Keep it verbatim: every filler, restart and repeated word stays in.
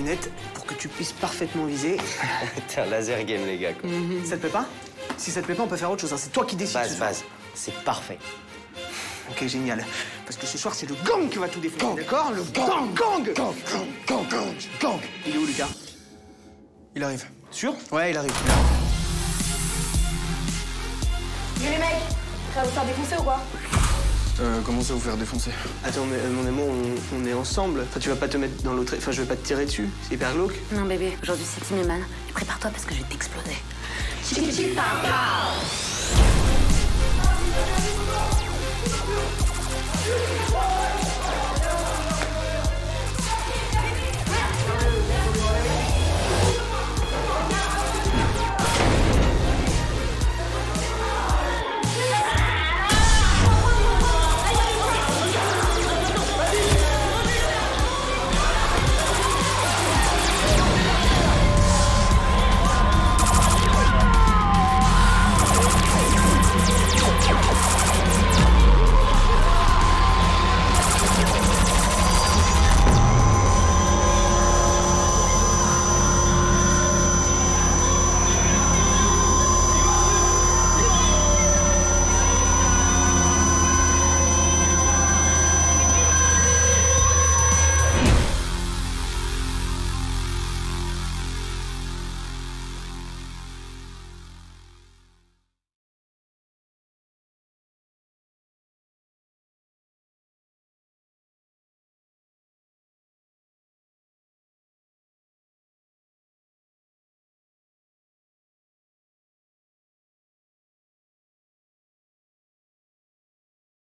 lunettes pour que tu puisses parfaitement viser. T'es un laser game, les gars, quoi. Mm-hmm. Ça te plaît pas? Si ça te plaît pas, on peut faire autre chose, hein. C'est toi qui décides. Base, base, c'est parfait. Ok, génial. Parce que ce soir, c'est le gang qui va tout défoncer, d'accord? Le gang, gang, gang, gang, gang, gang, gang. Il est où, Lucas? Il arrive. Sûr? Ouais, il arrive. Yo les mecs, prêts à vous faire défoncer ou quoi? Euh, comment ça vous faire défoncer? Attends, mais euh, mon amour, on, on est ensemble. Enfin, tu vas pas te mettre dans l'autre... Enfin, je vais pas te tirer dessus. C'est hyper glauque. Non, bébé, aujourd'hui, c'est Tim et Man. Prépare-toi parce que je vais t'exploser. Chichi, chichi, papa! Oh